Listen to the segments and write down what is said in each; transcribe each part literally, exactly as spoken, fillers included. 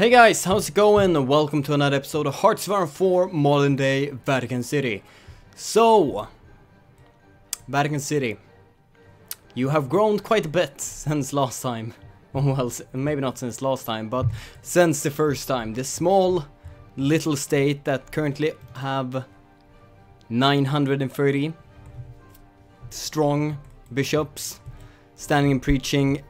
Hey guys, how's it going and welcome to another episode of Hearts of Iron four Modern Day Vatican City. So, Vatican City, you have grown quite a bit since last time. Well, maybe not since last time, but since the first time. This small little state that currently have nine hundred thirty strong bishops standing and preaching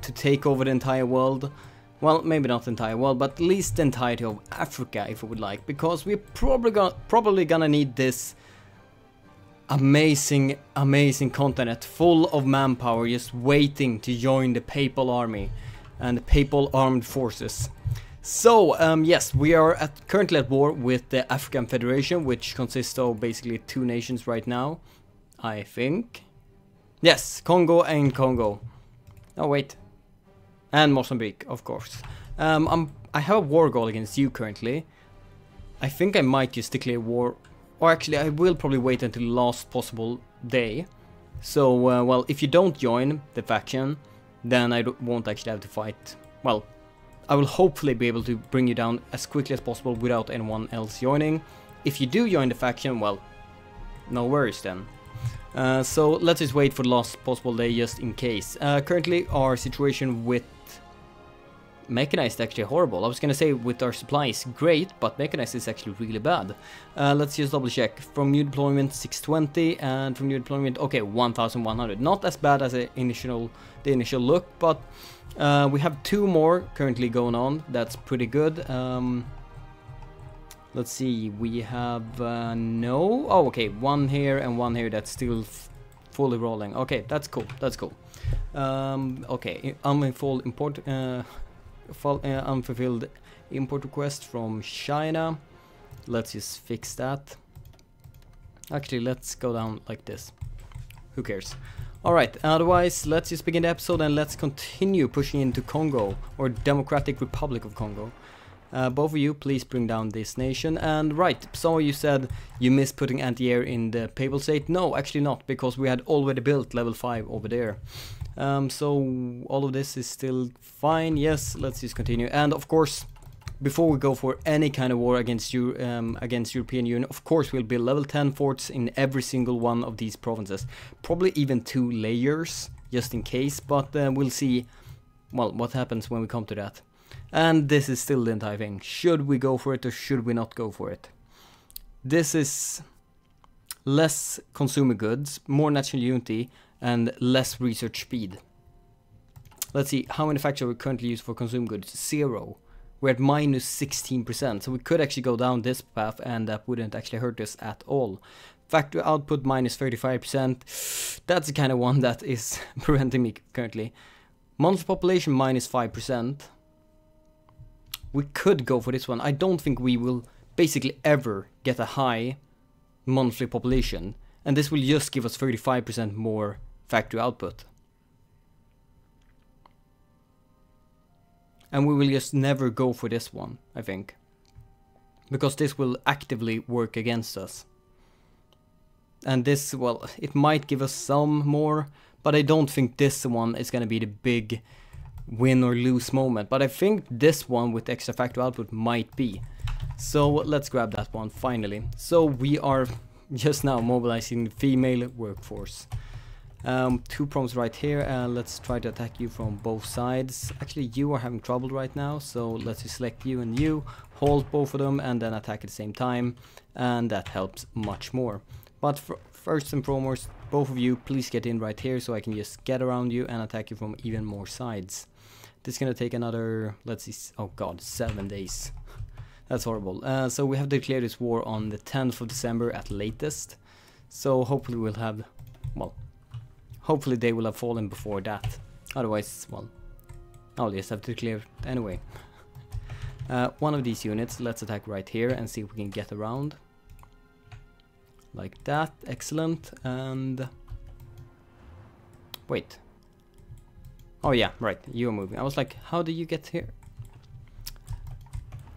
to take over the entire world. Well, maybe not the entire world, but at least the entirety of Africa, if we would like. Because we're probably gonna, probably gonna need this amazing, amazing continent full of manpower just waiting to join the Papal Army and the Papal Armed Forces. So, um, yes, we are at, currently at war with the African Federation, which consists of basically two nations right now, I think. Yes, Congo and Congo. Oh, wait. And Mozambique, of course. Um, I'm, I have a war goal against you currently. I think I might just declare war. Or actually, I will probably wait until the last possible day. So, uh, well, if you don't join the faction, then I won't actually have to fight. Well, I will hopefully be able to bring you down as quickly as possible without anyone else joining. If you do join the faction, well, no worries then. Uh, so, let's just wait for the last possible day just in case. Uh, currently, our situation with mechanized actually horrible. I was gonna say with our supplies great, but mechanized is actually really bad. Uh, let's just double check. From new deployment six twenty and from new deployment, okay, one thousand one hundred. Not as bad as the initial the initial look, but uh, we have two more currently going on. That's pretty good. Um, let's see, we have uh, no. Oh, okay, one here and one here. That's still f fully rolling. Okay, that's cool. That's cool. Um, okay, unfulfilled import. Uh, Full, uh, unfulfilled import request from China. Let's just fix that. Actually, let's go down like this. Who cares? Alright, otherwise, let's just begin the episode and let's continue pushing into Congo, or Democratic Republic of Congo. Uh, both of you, please bring down this nation. And right, some of you said you missed putting anti-air in the Papal State. No, actually not, because we had already built level five over there. Um, so all of this is still fine. Yes, let's just continue. And of course, before we go for any kind of war against you, um, against European Union, of course we'll build level ten forts in every single one of these provinces. Probably even two layers, just in case. But uh, we'll see. Well, what happens when we come to that. And this is still the entire thing. Should we go for it or should we not go for it? This is less consumer goods, more national unity, and less research speed. Let's see, how manufacturing we currently use for consumer goods? Zero. We're at minus sixteen percent, so we could actually go down this path and that wouldn't actually hurt us at all. Factory output minus thirty-five percent. That's the kind of one that is preventing me currently. Monthly population minus five percent. We could go for this one. I don't think we will basically ever get a high monthly population. And this will just give us thirty-five percent more factory output. And we will just never go for this one, I think. Because this will actively work against us. And this, well, it might give us some more. But I don't think this one is going to be the big win or lose moment. But I think this one with extra factory output might be. So let's grab that one finally. So we are just now mobilizing the female workforce. Um, two problems right here. Uh, let's try to attack you from both sides. Actually, you are having trouble right now. So let's just select you and you. Hold both of them and then attack at the same time. And that helps much more. But for first and foremost, both of you, please get in right here so I can just get around you and attack you from even more sides. This is going to take another, let's see, oh god, seven days. That's horrible. Uh, so we have declared this war on the tenth of December at latest. So hopefully we'll have, well, hopefully they will have fallen before that. Otherwise, well, I'll just have to declare anyway. Uh, one of these units, let's attack right here and see if we can get around. Like that, excellent, and wait. Oh yeah, right, you're moving. I was like, how do you get here?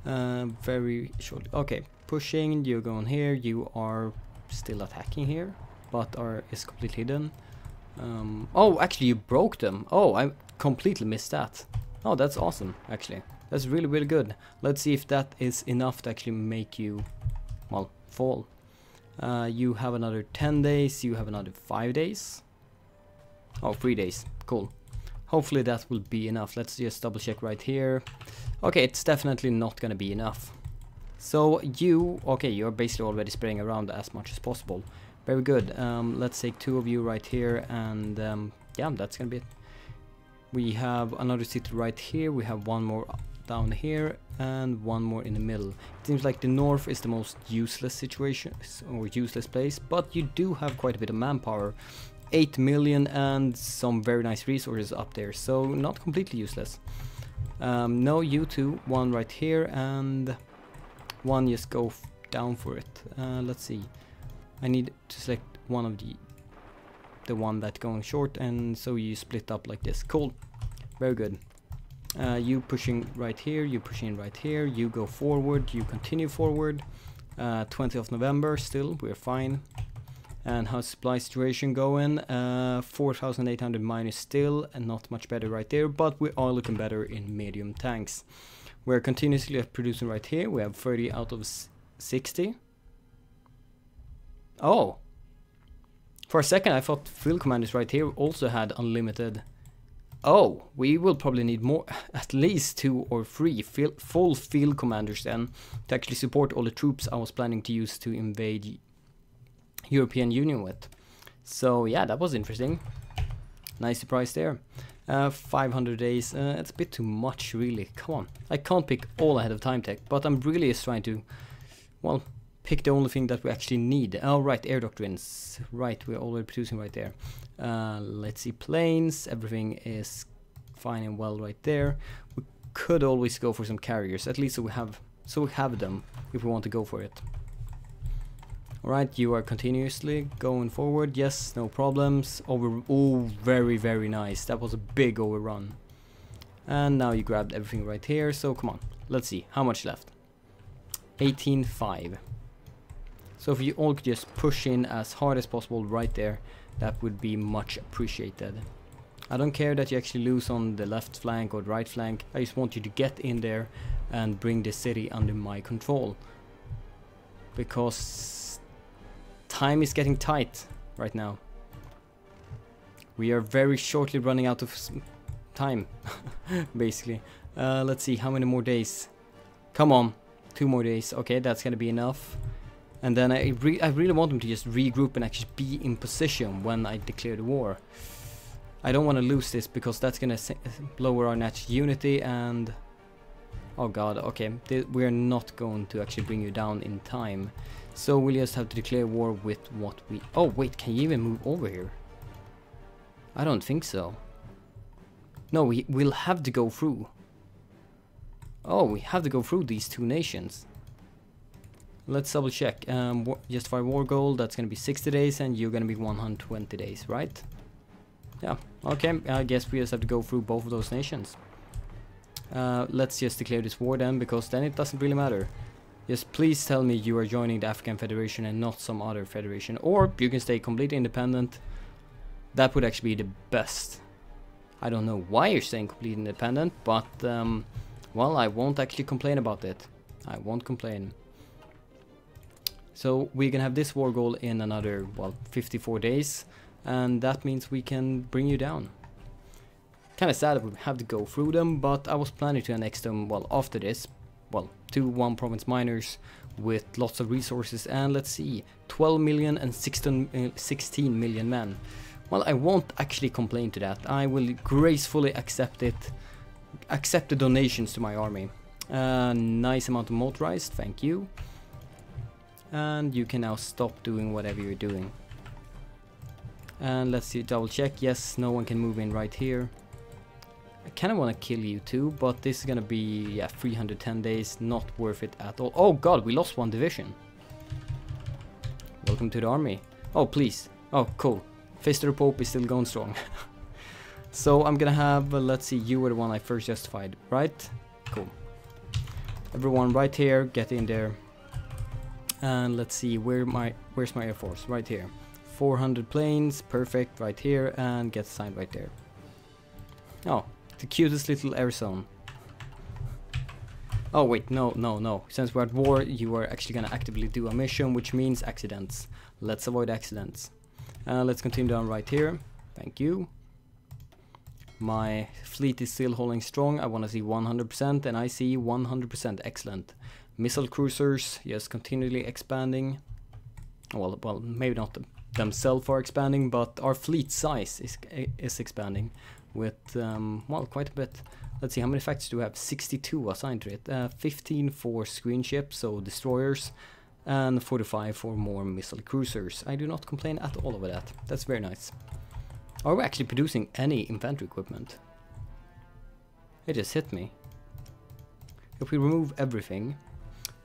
Uh, very short. Okay, pushing, you going here, you are still attacking here, but are is completely hidden. Um, oh, actually you broke them. Oh, I completely missed that. Oh, that's awesome, actually. That's really, really good. Let's see if that is enough to actually make you, well, fall. Uh, you have another ten days, you have another five days. Oh, three days. Cool. Hopefully that will be enough. Let's just double check right here. Okay, it's definitely not gonna be enough. So you, okay, you're basically already spreading around as much as possible. Very good. Um, let's take two of you right here, and um, yeah, that's gonna be it. We have another city right here, we have one more down here, and one more in the middle. It seems like the north is the most useless situation, or useless place, but you do have quite a bit of manpower. eight million and some very nice resources up there, so not completely useless. Um, no, you two, one right here, and one just go f down for it. Uh, let's see, I need to select one of the the one that's going short, and so you split up like this. Cool, very good. Uh, you pushing right here, you pushing right here, you go forward, you continue forward. uh, twentieth of November, still we're fine. And how's supply situation going? uh, four thousand eight hundred minus, still and not much better right there, but we are looking better in medium tanks. We're continuously producing right here. We have thirty out of sixty. Oh, for a second I thought field commanders right here also had unlimited. Oh, we will probably need more, at least two or three field, full field commanders then, to actually support all the troops I was planning to use to invade European Union with. So yeah, that was interesting. Nice surprise there. Uh, five hundred days, uh, it's a bit too much really, come on. I can't pick all ahead of time tech, but I'm really just trying to, well, pick the only thing that we actually need. Oh right, air doctrines, right, we're already producing right there. Uh, let's see, planes, everything is fine and well right there. We could always go for some carriers, at least so we have, so we have them if we want to go for it. Alright, you are continuously going forward, yes, no problems. Over, oh, very, very nice, that was a big overrun. And now you grabbed everything right here, so come on, let's see, how much left? eighteen five. So if you all could just push in as hard as possible right there, that would be much appreciated. I don't care that you actually lose on the left flank or the right flank, I just want you to get in there and bring the city under my control. Because time is getting tight right now. We are very shortly running out of time, basically. Uh, let's see, how many more days? Come on, two more days. Okay, that's gonna be enough. And then I, re I really want them to just regroup and actually be in position when I declare the war. I don't want to lose this because that's gonna lower our national unity and... Oh god, okay, we're not going to actually bring you down in time. So we'll just have to declare war with what we... Oh wait, can you even move over here? I don't think so. No, we will have to go through. Oh, we have to go through these two nations. Let's double check. Um, just for war goal, that's gonna be sixty days and you're gonna be one hundred twenty days, right? Yeah, okay, I guess we just have to go through both of those nations. Uh, let's just declare this war then, because then it doesn't really matter. Just please tell me you are joining the African Federation and not some other federation, or you can stay completely independent. That would actually be the best. I don't know why you're staying completely independent, but um, well, I won't actually complain about it. I won't complain. So we can have this war goal in another, well, fifty-four days, and that means we can bring you down. Kinda sad that we have to go through them, but I was planning to annex them, well, after this, well, two one province minors with lots of resources, and let's see, twelve million and sixteen million men. Well, I won't actually complain to that. I will gracefully accept it, accept the donations to my army. Uh, nice amount of motorized, thank you. And you can now stop doing whatever you're doing. And let's see, double check, yes, no one can move in right here. I kind of want to kill you too, but this is going to be, yeah, three hundred ten days, not worth it at all. Oh god, we lost one division. Welcome to the army. Oh, please. Oh, cool. Fist of the Pope is still going strong. So I'm going to have, uh, let's see, you were the one I first justified, right? Cool. Everyone right here, get in there. And let's see, where my, where's my air force? Right here. four hundred planes, perfect, right here, and get signed right there. Oh. The cutest little air zone. Oh wait, no, no, no. Since we're at war, you are actually gonna actively do a mission, which means accidents. Let's avoid accidents. Uh, let's continue down right here. Thank you. My fleet is still holding strong. I want to see one hundred percent, and I see one hundred percent. Excellent. Missile cruisers, yes, continually expanding. Well, well, maybe not them, themselves are expanding, but our fleet size is is expanding with um, well, quite a bit. Let's see, how many factors do we have? sixty-two assigned to it. Uh, fifteen for screen ships, so destroyers, and forty-five for more missile cruisers. I do not complain at all over that. That's very nice. Are we actually producing any infantry equipment? It just hit me. If we remove everything,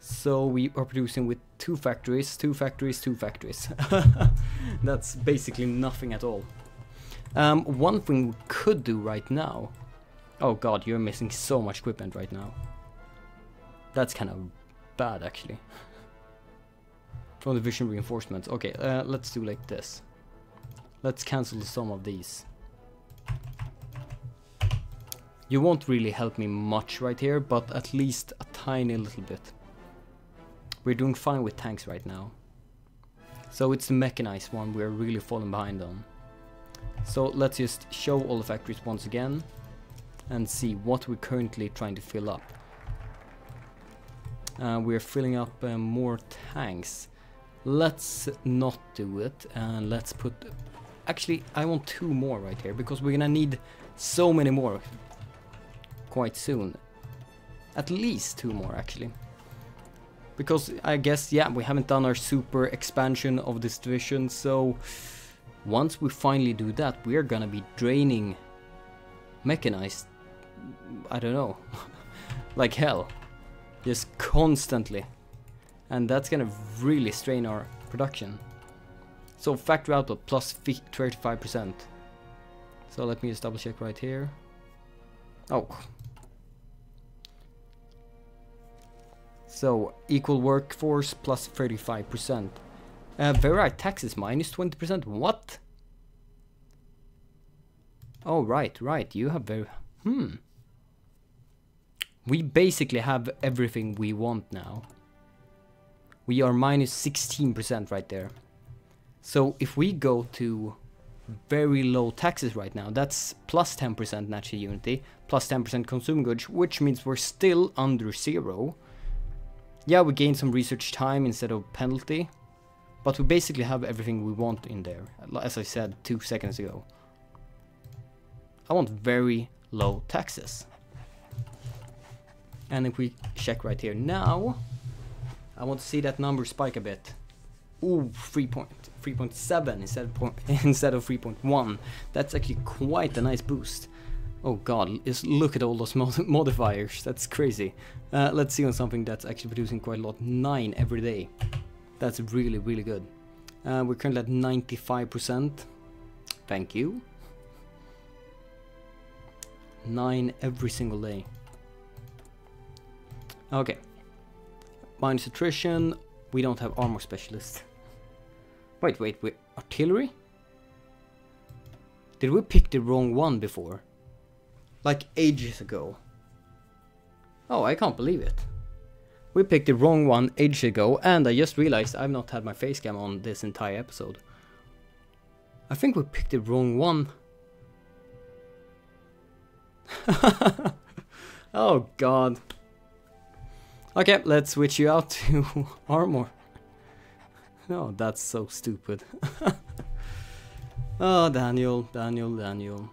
so we are producing with two factories, two factories, two factories. That's basically nothing at all. Um, one thing we could do right now. Oh god, you're missing so much equipment right now. That's kind of bad, actually. From the division reinforcements. Okay, uh, let's do like this. Let's cancel some of these. You won't really help me much right here, but at least a tiny little bit. We're doing fine with tanks right now. So it's the mechanized one we're really falling behind on. So let's just show all the factories once again and see what we're currently trying to fill up. Uh, we're filling up uh, more tanks. Let's not do it, and let's put... Actually, I want two more right here, because we're gonna need so many more quite soon. At least two more, actually. Because I guess, yeah, we haven't done our super expansion of this division, so once we finally do that, we're gonna be draining mechanized, I don't know, like hell, just constantly, and that's gonna really strain our production. So factory output plus thirty-five percent. So let me just double check right here. Oh, so equal workforce plus thirty-five percent. Uh, very high taxes, minus twenty percent. What? Oh, right, right, you have very... Hmm. We basically have everything we want now. We are minus sixteen percent right there. So if we go to very low taxes right now, that's plus ten percent natural unity, plus ten percent consumer goods, which means we're still under zero. Yeah, we gain some research time instead of penalty, but we basically have everything we want in there, as I said two seconds ago. I want very low taxes. And if we check right here now, I want to see that number spike a bit. Ooh, three point seven instead of, instead of three point one. That's actually quite a nice boost. Oh god, just look at all those mod modifiers. That's crazy. Uh, let's see on something that's actually producing quite a lot. nine every day. That's really, really good. Uh, we're currently at ninety-five percent. Thank you. nine every single day. Okay. Minus attrition. We don't have armor specialist. Wait, wait, wait. Artillery? Did we pick the wrong one before? Like ages ago. Oh, I can't believe it. We picked the wrong one ages ago, and I just realized I've not had my face cam on this entire episode. I think we picked the wrong one. Oh god. Okay, let's switch you out to armor. No, that's so stupid. Oh, Daniel, Daniel, Daniel.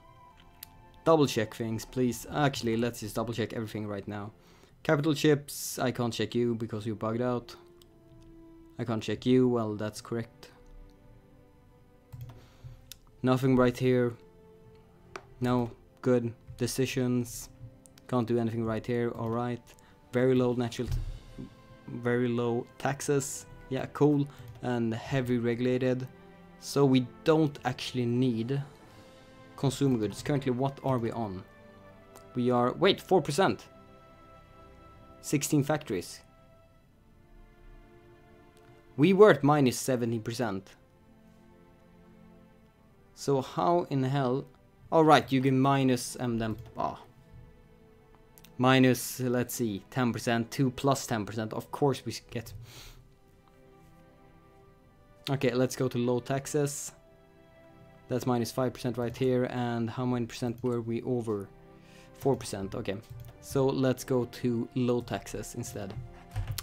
Double check things, please. Actually, let's just double check everything right now. Capital ships, I can't check you because you bugged out. I can't check you, well, that's correct. Nothing right here. No, good. Decisions, can't do anything right here. All right, very low natural, very low taxes. Yeah, cool, and heavy regulated. So we don't actually need consumer goods. Currently, what are we on? We are wait four percent. sixteen factories. We were at minus seventy percent. So how in hell? Alright, you get minus and then ah. minus, let's see, ten percent, two plus ten percent. Of course we get. Okay, let's go to low taxes. That's minus five percent right here. And how many percent were we over? four percent, okay. So let's go to low taxes instead.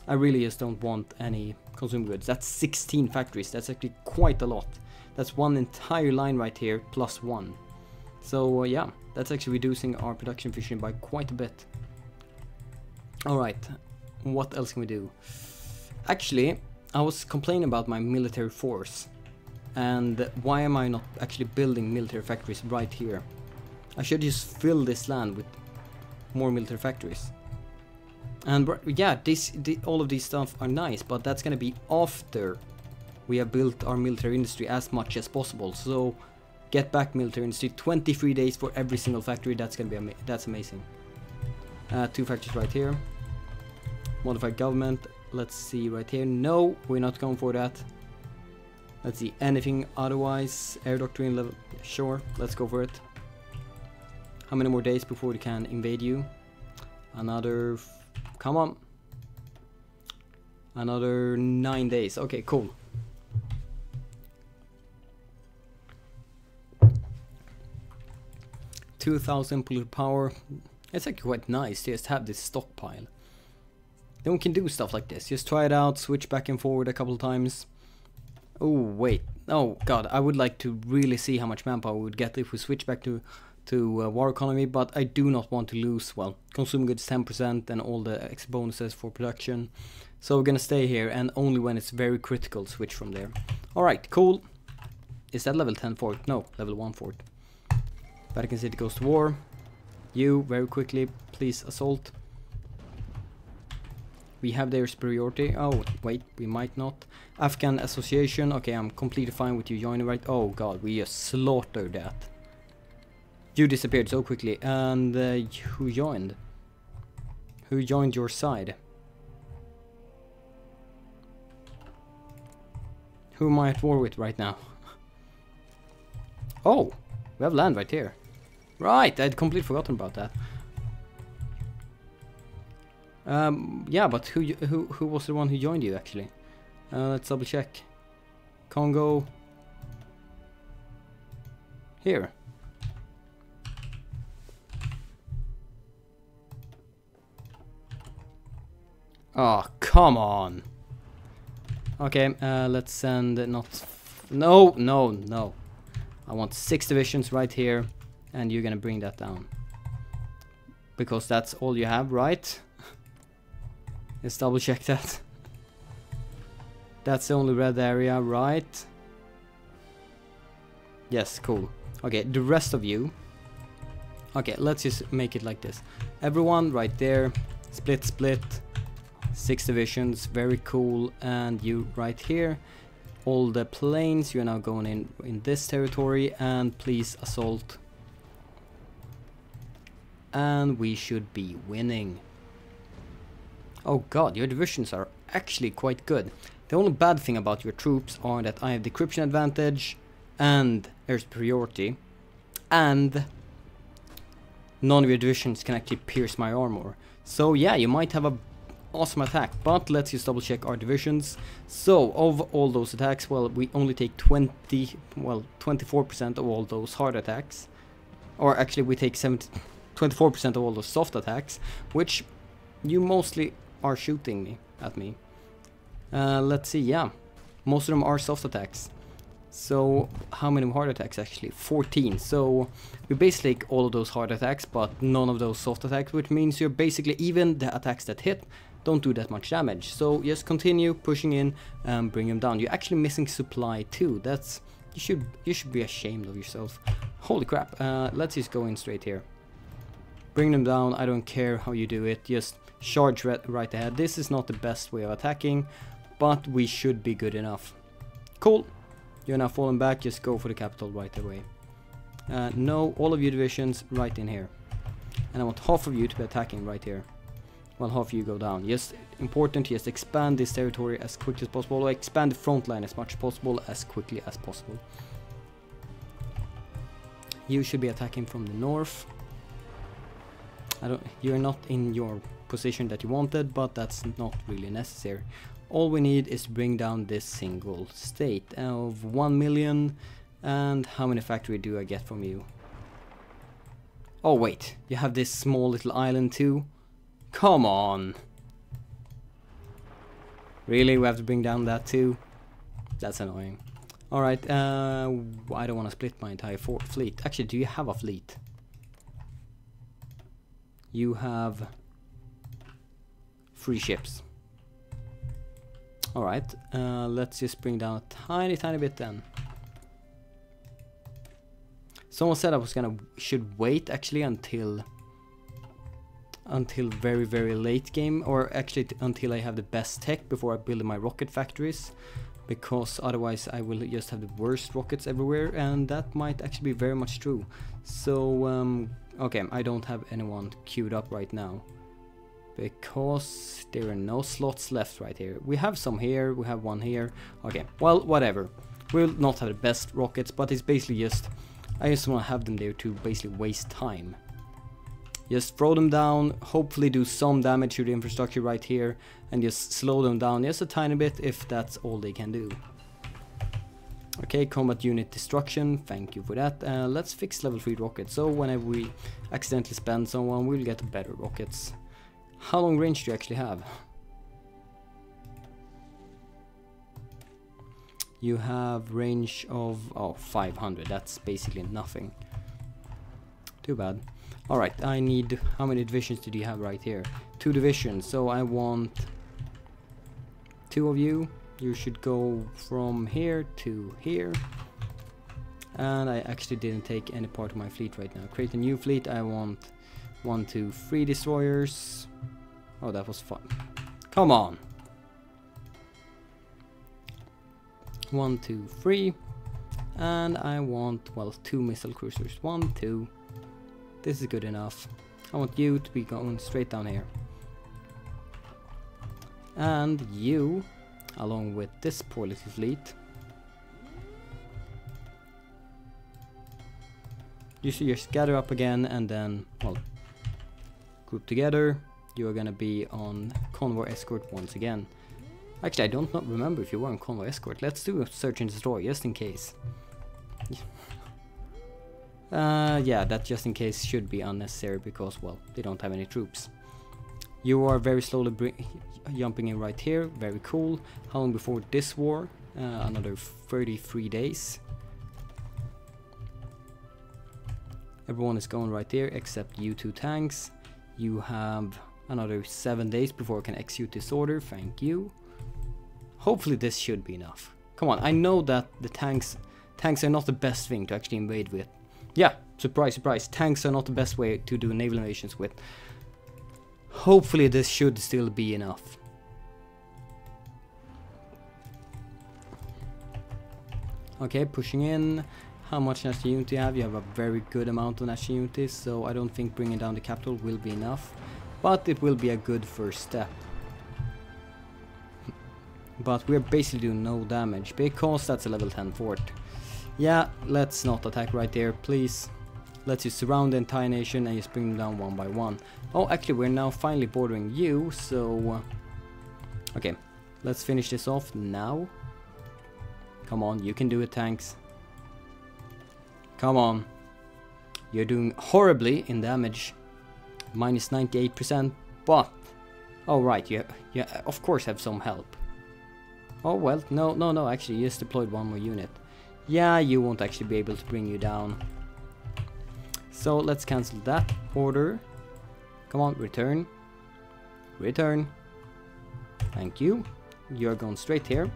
I really just don't want any consumer goods. That's sixteen factories. That's actually quite a lot. That's one entire line right here, plus one. So uh, yeah, that's actually reducing our production efficiency by quite a bit. Alright, what else can we do? Actually, I was complaining about my military force. And why am I not actually building military factories right here? I should just fill this land with more military factories. And yeah, this, the, all of these stuff are nice, but that's going to be after we have built our military industry as much as possible. So get back military industry, twenty-three days for every single factory. That's going to be ama that's amazing. Uh, two factories right here. Modified government. Let's see right here. No, we're not going for that. Let's see, anything otherwise. Air doctrine level, sure, let's go for it. How many more days before we can invade you? Another, come on. Another nine days, okay, cool. two thousand polluted power. It's actually quite nice to just have this stockpile. Then we can do stuff like this. Just try it out, switch back and forward a couple times. Oh wait, oh god, I would like to really see how much manpower we would get if we switch back to, to uh, war economy, but I do not want to lose, well, consumer goods ten percent and all the extra bonuses for production. So we're gonna stay here and only when it's very critical switch from there. Alright, cool. Is that level ten fort? No, level one fort. Vatican City goes to war. You, very quickly, please assault. We have their superiority. Oh, wait, we might not. African Association. Okay, I'm completely fine with you joining, right? Oh, God, we just slaughtered that. You disappeared so quickly. And uh, who joined? Who joined your side? Who am I at war with right now? Oh, we have land right here. Right, I'd completely forgotten about that. Um, yeah, but who who who was the one who joined you actually? Uh, let's double check. Congo. Here. Oh, come on. Okay, uh, let's send not. No, no, no. I want six divisions right here, and you're gonna bring that down. Because that's all you have, right? Let's double check that. That's the only red area, right? Yes, cool. Okay, the rest of you. Okay, let's just make it like this. Everyone right there. Split, split. Six divisions, very cool. And you right here. All the planes, you're now going in, in this territory. And please assault. And we should be winning. Oh god, your divisions are actually quite good. The only bad thing about your troops are that I have decryption advantage and air superiority, and none of your divisions can actually pierce my armor. So yeah, you might have a awesome attack, but let's just double check our divisions. So of all those attacks, well, we only take twenty, well, twenty-four percent of all those hard attacks, or actually we take seventy, twenty-four percent of all those soft attacks, which you mostly are shooting me at me. Uh, let's see, yeah. Most of them are soft attacks. So, how many hard attacks actually? fourteen. So, we basically take all of those hard attacks, but none of those soft attacks, which means you're basically, even the attacks that hit, don't do that much damage. So, just continue pushing in and bring them down. You're actually missing supply too. That's, you should, you should be ashamed of yourself. Holy crap. Uh, let's just go in straight here. Bring them down, I don't care how you do it, just charge right ahead. This is not the best way of attacking, but we should be good enough. Cool, you're now falling back, just go for the capital right away. Uh, no, all of your divisions right in here. And I want half of you to be attacking right here. Well, half of you go down. Just important, just expand this territory as quickly as possible, or expand the front line as much as possible, as quickly as possible. You should be attacking from the north. I don't, you're not in your position that you wanted, but that's not really necessary. All we need is to bring down this single state of one million. And how many factory do I get from you? Oh wait, you have this small little island too? Come on! Really, we have to bring down that too? That's annoying. Alright, uh, I don't want to split my entire for fleet. Actually, do you have a fleet? You have three ships. Alright, uh, let's just bring down a tiny, tiny bit then. Someone said I was gonna should wait actually until until very very late game, or actually t until I have the best tech before I build my rocket factories, because otherwise I will just have the worst rockets everywhere, and that might actually be very much true. So um, okay, I don't have anyone queued up right now because there are no slots left right here. We have some here, we have one here. Okay, well whatever. We'll not have the best rockets, but it's basically just. I just want to have them there to basically waste time. Just throw them down, hopefully do some damage to the infrastructure right here, and just slow them down just a tiny bit if that's all they can do. Okay, combat unit destruction, thank you for that. Uh, let's fix level three rockets, so whenever we accidentally spend someone, we'll get better rockets. How long range do you actually have? You have range of, oh, five hundred, that's basically nothing. Too bad. Alright, I need, how many divisions did you have right here? Two divisions, so I want two of you. You should go from here to here. And I actually didn't take any part of my fleet right now. Create a new fleet, I want one, two, three destroyers. Oh, that was fun. Come on! One, two, three, and I want, well, two missile cruisers. One, two. This is good enough. I want you to be going straight down here, and you, along with this poor little fleet, you should just gather up again, and then, well, group together. You are gonna be on convoy escort once again. Actually, I don't not remember if you were on convoy escort. Let's do a search and destroy, just in case. uh, yeah, that just in case should be unnecessary because, well, they don't have any troops. You are very slowly br jumping in right here. Very cool. How long before this war? Uh, another thirty-three days. Everyone is going right there except you two tanks. You have another seven days before I can execute this order. Thank you. Hopefully this should be enough. Come on, I know that the tanks tanks are not the best thing to actually invade with. Yeah, surprise, surprise, tanks are not the best way to do naval invasions with. Hopefully this should still be enough. Okay, pushing in. How much national unity you have? You have a very good amount of national unity, so I don't think bringing down the capital will be enough. But it will be a good first step. But we're basically doing no damage, because that's a level ten fort. Yeah, let's not attack right there, please. Let's just surround the entire nation and just bring them down one by one. Oh, actually, we're now finally bordering you, so... Okay, let's finish this off now. Come on, you can do it, tanks. Come on. You're doing horribly in damage. Minus ninety-eight percent, but... Oh, right, you, you of course have some help. Oh well, no, no, no, actually, you just deployed one more unit. Yeah, you won't actually be able to bring you down. So, let's cancel that order. Come on, return. Return. Thank you. You're going straight here.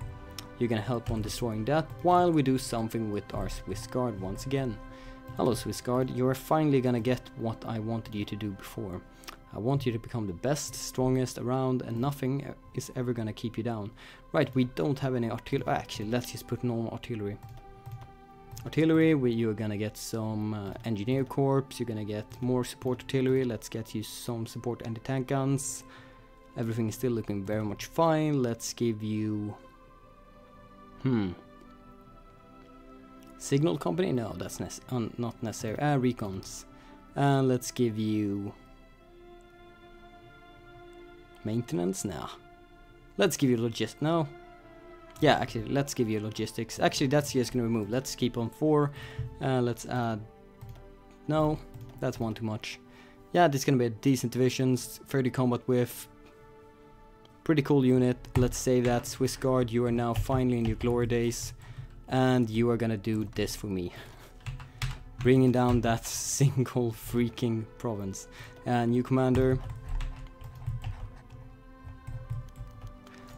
You're gonna help on destroying that, while we do something with our Swiss Guard once again. Hello, Swiss Guard. You're finally gonna get what I wanted you to do before. I want you to become the best, strongest around, and nothing is ever gonna keep you down. Right, we don't have any artillery. Actually, let's just put normal artillery. Artillery, we, you're gonna get some uh, engineer corps, you're gonna get more support artillery, let's get you some support anti-tank guns. Everything is still looking very much fine. Let's give you... Hmm. Signal company? No, that's ne- un- not necessary. Ah, recons. Uh, let's give you... Maintenance? Nah. Let's give you logist. No. Yeah, actually, let's give you logistics. Actually, that's just gonna remove. Let's keep on four. Uh, let's add... No, that's one too much. Yeah, this is gonna be a decent divisions. thirty combat with. Pretty cool unit. Let's say that. Swiss Guard, you are now finally in your glory days. And you are gonna do this for me. Bringing down that single freaking province. And uh, new commander.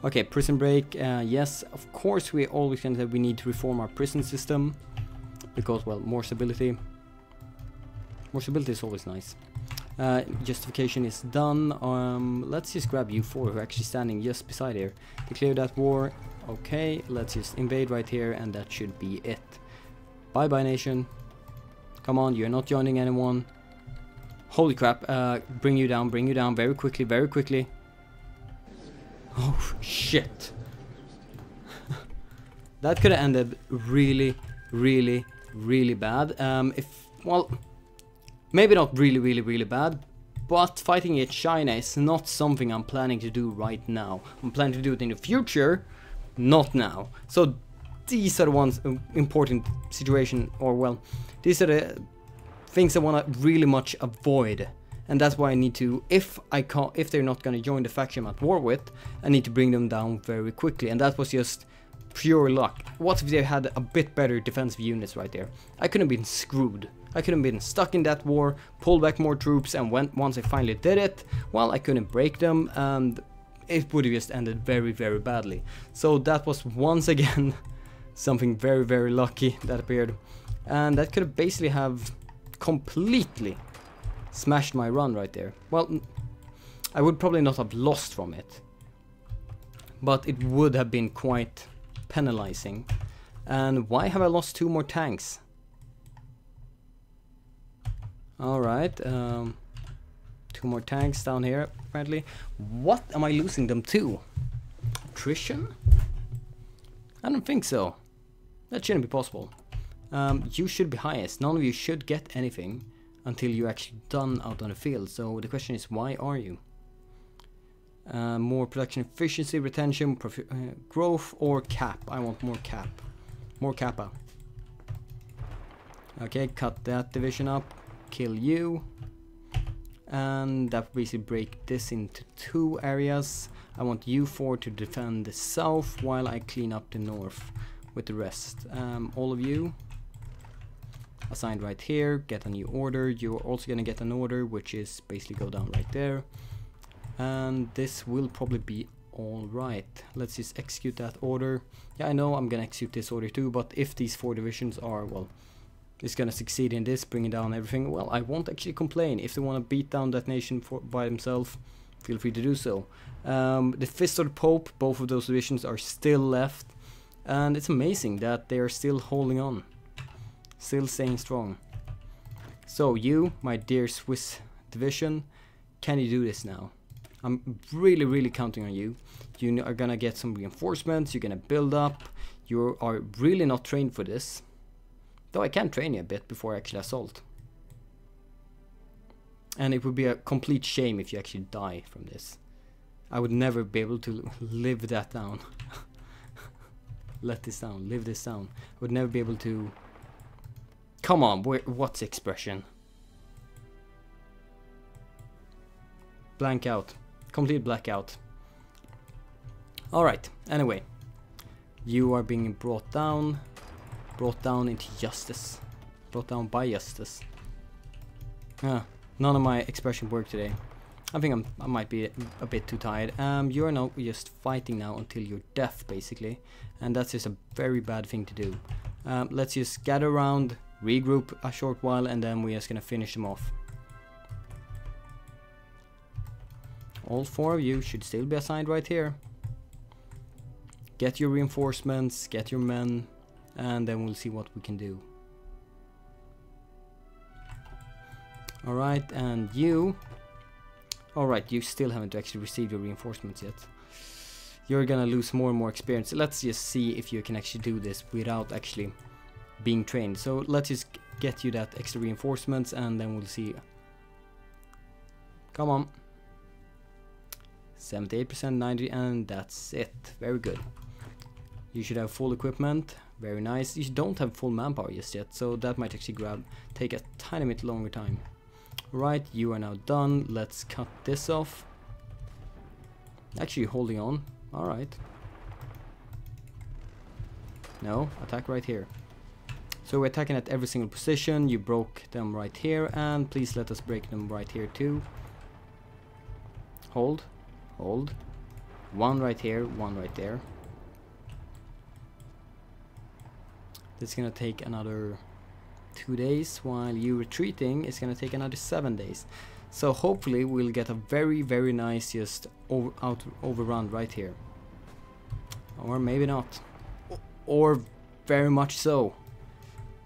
Okay, prison break. Uh, yes, of course we always think that we need to reform our prison system. Because, well, more stability. More stability is always nice. Uh, justification is done. Um, let's just grab you four who are actually standing just beside here. Declare that war. Okay, let's just invade right here and that should be it. Bye bye nation. Come on, you're not joining anyone. Holy crap, uh, bring you down, bring you down very quickly, very quickly. Oh shit. That could have ended really, really, really bad. Um, if, well, maybe not really, really, really bad, but fighting against China is not something I'm planning to do right now. I'm planning to do it in the future, not now. So these are the ones, uh, important situation, or well, these are the things I want to really much avoid. And that's why I need to, if I can't, if they're not going to join the faction I'm at war with, I need to bring them down very quickly. And that was just pure luck. What if they had a bit better defensive units right there? I could have been screwed. I could have been stuck in that war, pulled back more troops, and when, once I finally did it, well, I couldn't break them, and it would have just ended very, very badly. So that was once again something very, very lucky that appeared. And that could have basically have completely smashed my run right there. Well, I would probably not have lost from it, but it would have been quite penalizing. And why have I lost two more tanks? Alright, um, two more tanks down here apparently. What am I losing them to? Attrition? I don't think so. That shouldn't be possible. Um, you should be highest. None of you should get anything until you're actually done out on the field. So the question is, why are you? Uh, more production efficiency, retention, uh, growth, or cap? I want more cap. More kappa. Okay, cut that division up. Kill you. And that will basically break this into two areas. I want you four to defend the south while I clean up the north with the rest. Um, all of you. Assigned right here, get a new order. You're also gonna get an order, which is basically go down right there. And this will probably be all right. Let's just execute that order. Yeah, I know I'm gonna execute this order too, but if these four divisions are, well, it's gonna succeed in this, bringing down everything, well, I won't actually complain. If they wanna beat down that nation for, by themselves, feel free to do so. Um, the Fist of the Pope, both of those divisions are still left. And it's amazing that they are still holding on. Still staying strong. So you, my dear Swiss division, can you do this now? I'm really, really counting on you. You are gonna get some reinforcements, you're gonna build up. You are really not trained for this. Though I can train you a bit before I actually assault. And it would be a complete shame if you actually die from this. I would never be able to live that down. Let this down, live this down. I would never be able to... Come on, what's expression? Blank out. Complete blackout. Alright, anyway. You are being brought down. Brought down into justice. Brought down by justice. Ah, none of my expression worked today. I think I'm, I might be a bit too tired. Um, you're now just fighting now until your death, basically. And that's just a very bad thing to do. Um, let's just gather around, regroup a short while, and then we're just gonna finish them off. All four of you should still be assigned right here. Get your reinforcements, get your men, and then we'll see what we can do. Alright, and you... Alright, you still haven't actually received your reinforcements yet. You're gonna lose more and more experience. Let's just see if you can actually do this without actually being trained. So let's just get you that extra reinforcements and then we'll see. Come on. seventy-eight percent, ninety, and that's it. Very good. You should have full equipment. Very nice. You don't have full manpower just yet, so that might actually grab take a tiny bit longer time. Right, you are now done. Let's cut this off. Actually holding on. Alright. No, attack right here. So we're attacking at every single position. You broke them right here, and please let us break them right here too. Hold. Hold. One right here, one right there. This is gonna take another two days, while you retreating is gonna take another seven days. So hopefully we'll get a very, very nice just over, out, overrun right here. Or maybe not. Or very much so.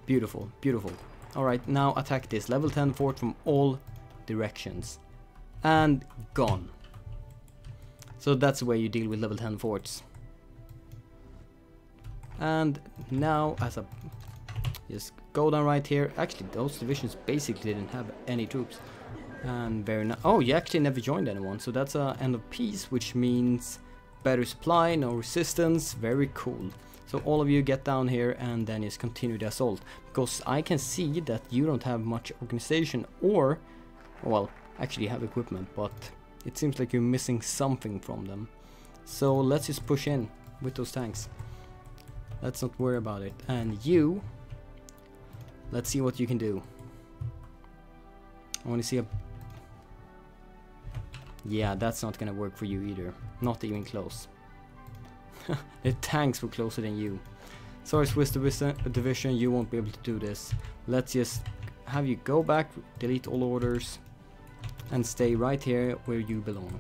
Beautiful, beautiful. Alright, now attack this level ten fort from all directions. And gone. So that's the way you deal with level ten forts. And now as a just go down right here. Actually, those divisions basically didn't have any troops. And very nice. Oh, you actually never joined anyone. So that's an end of peace, which means better supply, no resistance. Very cool. So all of you get down here and then just continue the assault. Because I can see that you don't have much organization or, well, actually you have equipment. But it seems like you're missing something from them. So let's just push in with those tanks. Let's not worry about it. And you, let's see what you can do. I want to see a... Yeah, that's not gonna work for you either. Not even close. The tanks were closer than you. Sorry, Swiss Division, you won't be able to do this. Let's just have you go back, delete all orders, and stay right here where you belong.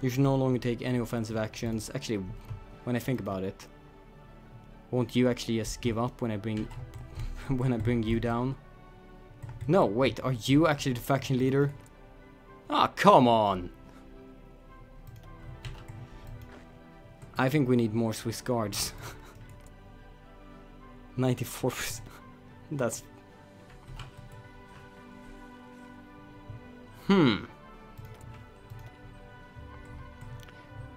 You should no longer take any offensive actions. Actually, when I think about it, won't you actually just give up when I bring when I bring you down? No, wait, are you actually the faction leader? Ah, come on! I think we need more Swiss Guards. ninety-four percent. That's... Hmm.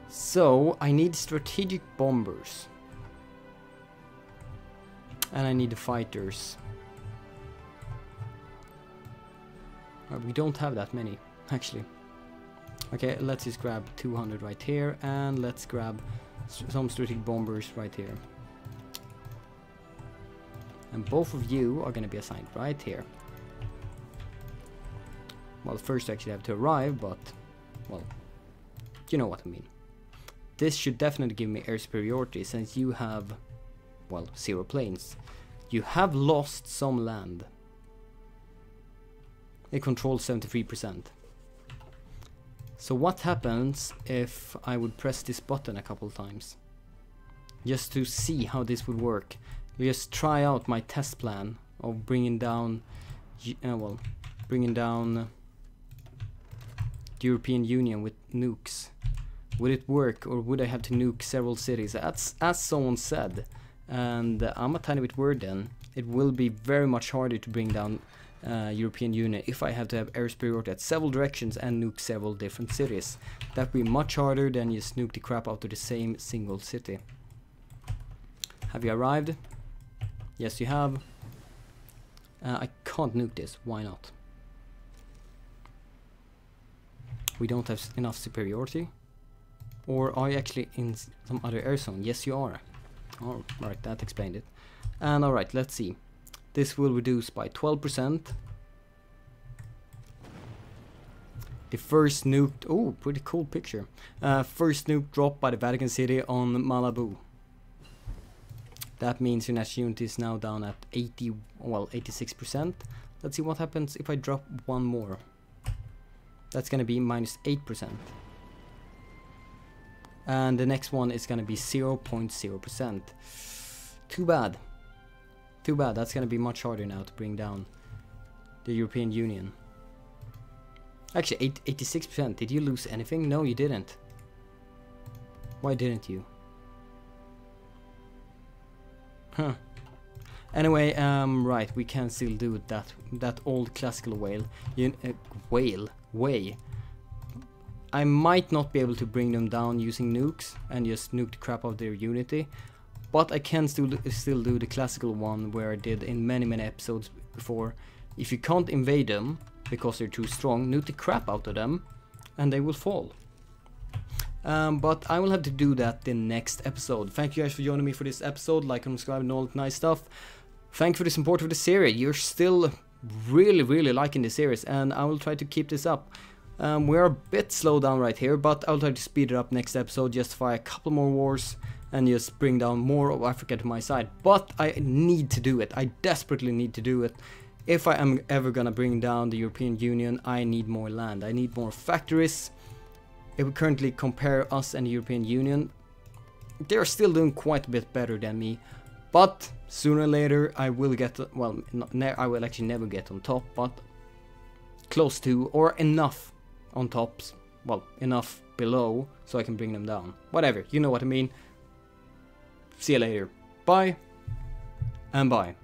So, I need strategic bombers. And I need the fighters. We don't have that many, actually. Okay, let's just grab two hundred right here, and let's grab some strategic bombers right here. And both of you are gonna be assigned right here. Well, first I actually have to arrive, but, well, you know what I mean. This should definitely give me air superiority, since you have... well, zero planes. You have lost some land. It controls seventy-three percent. So what happens if I would press this button a couple times? Just to see how this would work. Just try out my test plan of bringing down, uh, well, bringing down the European Union with nukes. Would it work, or would I have to nuke several cities? That's, as someone said, and uh, I'm a tiny bit worried then. It will be very much harder to bring down uh, European Union if I have to have air superiority at several directions and nuke several different cities. That would be much harder than you nuke the crap out of the same single city. Have you arrived? Yes, you have. Uh, I can't nuke this. Why not? We don't have enough superiority. Or are you actually in some other air zone? Yes, you are. All right, that explained it. And all right, let's see. This will reduce by twelve percent. The first nuke, oh, pretty cool picture. Uh, first nuke dropped by the Vatican City on Malibu. That means your national unity is now down at eighty, well, eighty-six percent. Let's see what happens if I drop one more. That's gonna be minus eight percent. And the next one is going to be zero point zero percent. Too bad. Too bad. That's going to be much harder now to bring down the European Union. Actually, eighty-six percent. Did you lose anything? No, you didn't. Why didn't you? Huh. Anyway, um, right. We can still do it that that old classical whale. You, uh, whale. Way. I might not be able to bring them down using nukes and just nuke the crap out of their unity, but I can still, still do the classical one where I did in many many episodes before. If you can't invade them because they're too strong, nuke the crap out of them and they will fall. Um, but I will have to do that in next episode. Thank you guys for joining me for this episode. Like and subscribe and all that nice stuff. Thank you for the support of the series. You're still really really liking the series and I will try to keep this up. Um, we're a bit slow down right here, but I'll try to speed it up next episode, just fight a couple more wars and just bring down more of Africa to my side. But I need to do it. I desperately need to do it. If I am ever gonna bring down the European Union, I need more land. I need more factories. If we currently compare us and the European Union, they're still doing quite a bit better than me. But sooner or later I will get, well, not, I will actually never get on top, but close to or enough on tops, well, enough below so I can bring them down. Whatever, you know what I mean. See you later. Bye and bye.